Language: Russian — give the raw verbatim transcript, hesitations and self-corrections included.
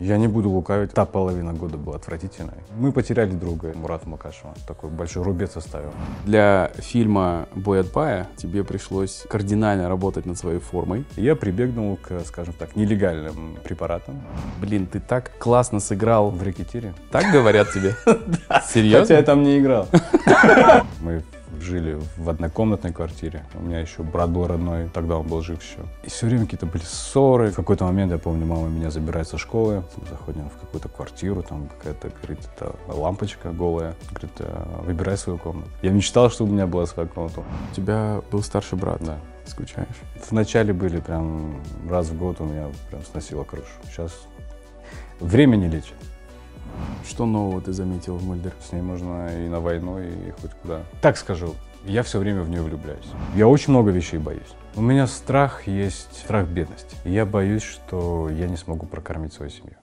Я не буду лукавить, та половина года была отвратительной. Мы потеряли друга Мурата Макашева, такой большой рубец оставил. Для фильма «Бой от Пая» тебе пришлось кардинально работать над своей формой. Я прибегнул к, скажем так, нелегальным препаратам. Блин, ты так классно сыграл в «Рэкетире». Так говорят тебе? Серьезно? Хотя я там не играл. Мы жили в однокомнатной квартире. У меня еще брат был родной, тогда он был жив еще. И все время какие-то были ссоры. В какой-то момент, я помню, мама меня забирает со школы. Мы заходим в какую-то квартиру, там какая-то, говорит, лампочка голая. Говорит, выбирай свою комнату. Я мечтал, чтобы у меня была своя комната. У тебя был старший брат? Да. Скучаешь? Вначале были прям раз в год, у меня прям сносило крышу. Сейчас время не лечит. Что нового ты заметил в Мульдер? С ней можно и на войну, и хоть куда. Так скажу, я все время в нее влюбляюсь. Я очень много вещей боюсь. У меня страх есть, страх бедности. Я боюсь, что я не смогу прокормить свою семью.